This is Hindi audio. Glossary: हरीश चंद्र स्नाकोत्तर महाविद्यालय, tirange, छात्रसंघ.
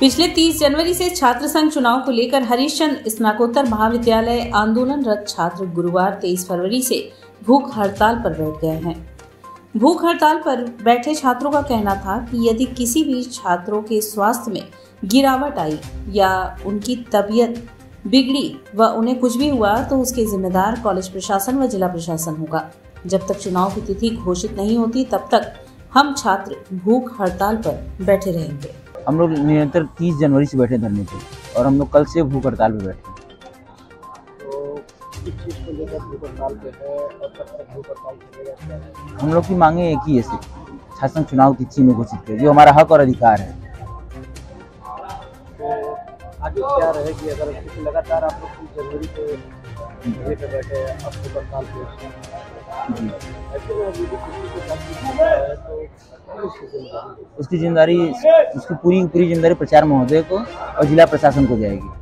पिछले 30 जनवरी से छात्र संघ चुनाव को लेकर हरीश चंद्र स्नाकोत्तर महाविद्यालय आंदोलनरत छात्र गुरुवार 23 फरवरी से भूख हड़ताल पर बैठ गए हैं। भूख हड़ताल पर बैठे छात्रों का कहना था कि यदि किसी भी छात्रों के स्वास्थ्य में गिरावट आई या उनकी तबीयत बिगड़ी व उन्हें कुछ भी हुआ तो उसके जिम्मेदार कॉलेज प्रशासन व जिला प्रशासन होगा। जब तक चुनाव की तिथि घोषित नहीं होती तब तक हम छात्र भूख हड़ताल पर बैठे रहेंगे। हम लोग निरंतर 30 जनवरी से बैठे धरने पे और हम लोग कल से भूख हड़ताल पे बैठे। तो किस चीज़ को लेकर भूख हड़ताल पे है और कब तक भूख हड़ताल चलेगा? हम लोग की मांगे एक ही है, छात्र संघ चुनाव तिथि में घोषित करें, जो हमारा हक और अधिकार है। तो आगे क्या रहेगी अगर लगातार आप लोग 30 जनवरी से बैठे हैं और भूख हड़ताल पे? उसकी जिम्मेदारी, उसकी पूरी जिम्मेदारी प्रचार महोदय को और जिला प्रशासन को जाएगी।